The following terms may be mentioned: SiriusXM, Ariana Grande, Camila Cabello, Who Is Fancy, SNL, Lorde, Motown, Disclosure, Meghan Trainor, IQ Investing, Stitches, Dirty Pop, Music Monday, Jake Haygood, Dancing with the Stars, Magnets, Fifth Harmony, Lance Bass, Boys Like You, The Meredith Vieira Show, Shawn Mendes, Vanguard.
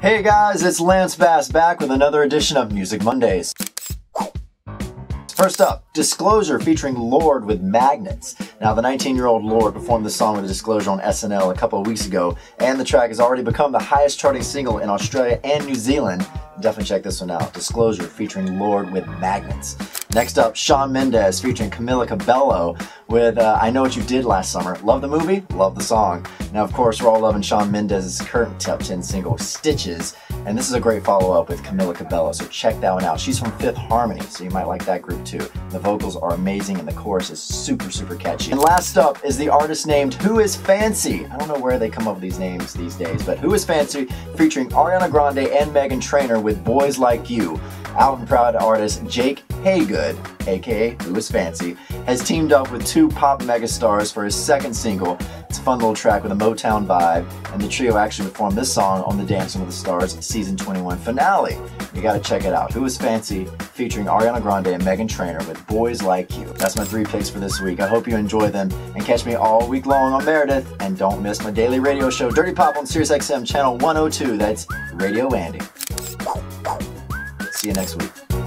Hey guys, it's Lance Bass back with another edition of Music Mondays. First up, Disclosure featuring Lorde with Magnets. Now, the 19-year-old Lorde performed this song with Disclosure on SNL a couple of weeks ago, and the track has already become the highest charting single in Australia and New Zealand. Definitely check this one out. Disclosure featuring Lorde with Magnets. Next up, Shawn Mendes featuring Camila Cabello with I Know What You Did Last Summer. Love the movie, love the song. Now, of course, we're all loving Shawn Mendes' current top 10 single, Stitches, and this is a great follow-up with Camila Cabello, so check that one out. She's from Fifth Harmony, so you might like that group too. The vocals are amazing and the chorus is super, super catchy. And last up is the artist named Who Is Fancy. I don't know where they come up with these names these days, but Who Is Fancy featuring Ariana Grande and Meghan Trainor with Boys Like You. Out and proud artist Jake Haygood, aka Who Is Fancy, has teamed up with two pop megastars for his second single. It's a fun little track with a Motown vibe, and the trio actually performed this song on the Dancing with the Stars season 21 finale. You gotta check it out. Who Is Fancy featuring Ariana Grande and Meghan Trainor with Boys Like You. That's my 3 picks for this week. I hope you enjoy them, and catch me all week long on Meredith. And don't miss my daily radio show, Dirty Pop, on SiriusXM channel 102. That's Radio Andy. See you next week.